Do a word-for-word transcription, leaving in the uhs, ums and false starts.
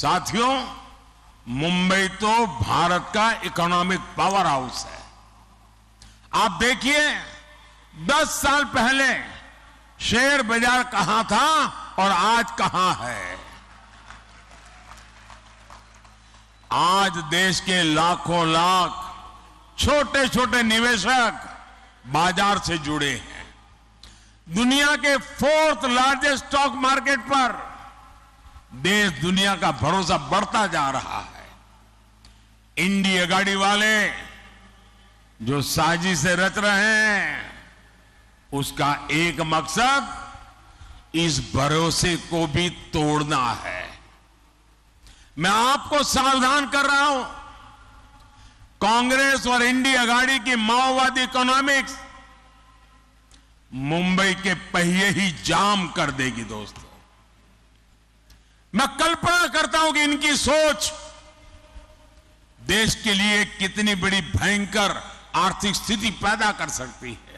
साथियों, मुंबई तो भारत का इकोनॉमिक पावर हाउस है। आप देखिए, दस साल पहले शेयर बाजार कहां था और आज कहां है। आज देश के लाखों लाख छोटे छोटे निवेशक बाजार से जुड़े हैं। दुनिया के फोर्थ लार्जेस्ट स्टॉक मार्केट पर देश दुनिया का भरोसा बढ़ता जा रहा है। इंडी अघाड़ी वाले जो साजिशें रच रहे हैं, उसका एक मकसद इस भरोसे को भी तोड़ना है। मैं आपको सावधान कर रहा हूं, कांग्रेस और इंडी अघाड़ी की माओवादी इकोनॉमिक्स मुंबई के पहिए ही जाम कर देगी। दोस्तों, मैं कल्पना करता हूं कि इनकी सोच देश के लिए कितनी बड़ी भयंकर आर्थिक स्थिति पैदा कर सकती है।